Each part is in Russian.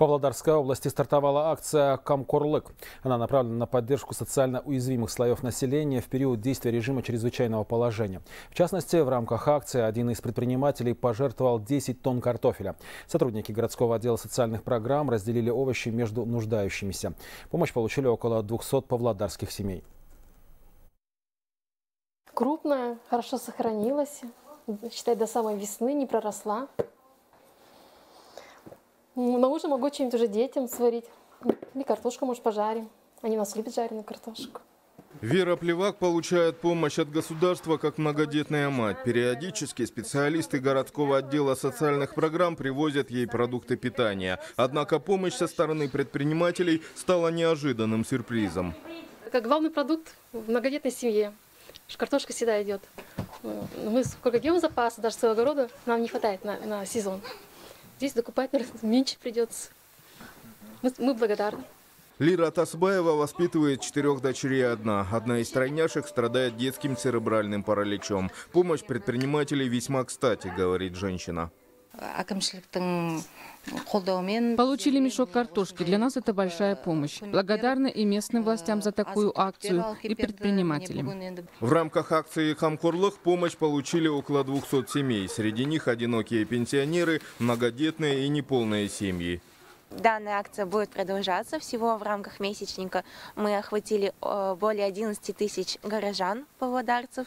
В Павлодарской области стартовала акция «Қамқорлық». Она направлена на поддержку социально уязвимых слоев населения в период действия режима чрезвычайного положения. В частности, в рамках акции один из предпринимателей пожертвовал 10 тонн картофеля. Сотрудники городского отдела социальных программ разделили овощи между нуждающимися. Помощь получили около 200 павлодарских семей. Крупная, хорошо сохранилась. Считай, до самой весны не проросла. На ужин могу что-нибудь уже детям сварить. Или картошку, может, пожарим. Они у нас любят жареную картошку. Вера Плевак получает помощь от государства как многодетная мать. Периодически специалисты городского отдела социальных программ привозят ей продукты питания. Однако помощь со стороны предпринимателей стала неожиданным сюрпризом. Это главный продукт в многодетной семье. Картошка всегда идет. Мы сколько делаем запаса, даже своего огорода, нам не хватает на сезон. Здесь докупать, наверное, меньше придется. Мы благодарны. Лира Тасбаева воспитывает 4 дочерей одна. Одна из тройняшек страдает детским церебральным параличом. Помощь предпринимателей весьма кстати, говорит женщина. Получили мешок картошки. Для нас это большая помощь. Благодарны и местным властям за такую акцию, и предпринимателям. В рамках акции «Қамқорлық» помощь получили около 200 семей. Среди них одинокие пенсионеры, многодетные и неполные семьи. Данная акция будет продолжаться. Всего в рамках месячника мы охватили более 11 тысяч горожан, павлодарцев.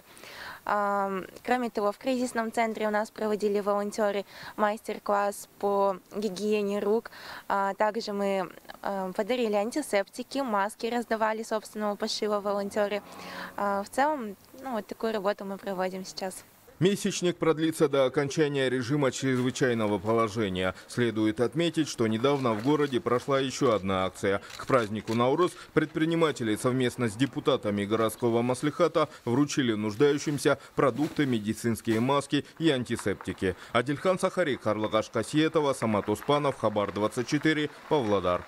Кроме того, в кризисном центре у нас проводили волонтеры мастер-класс по гигиене рук. Также мы подарили антисептики, маски раздавали собственного пошива волонтеры. В целом, вот такую работу мы проводим сейчас. Месячник продлится до окончания режима чрезвычайного положения. Следует отметить, что недавно в городе прошла еще одна акция. К празднику Наурыз предприниматели совместно с депутатами городского маслихата вручили нуждающимся продукты, медицинские маски и антисептики. Адельхан Сахарик, Карлагаш Касиетова, Самат Успанов, Хабар 24, Павлодар.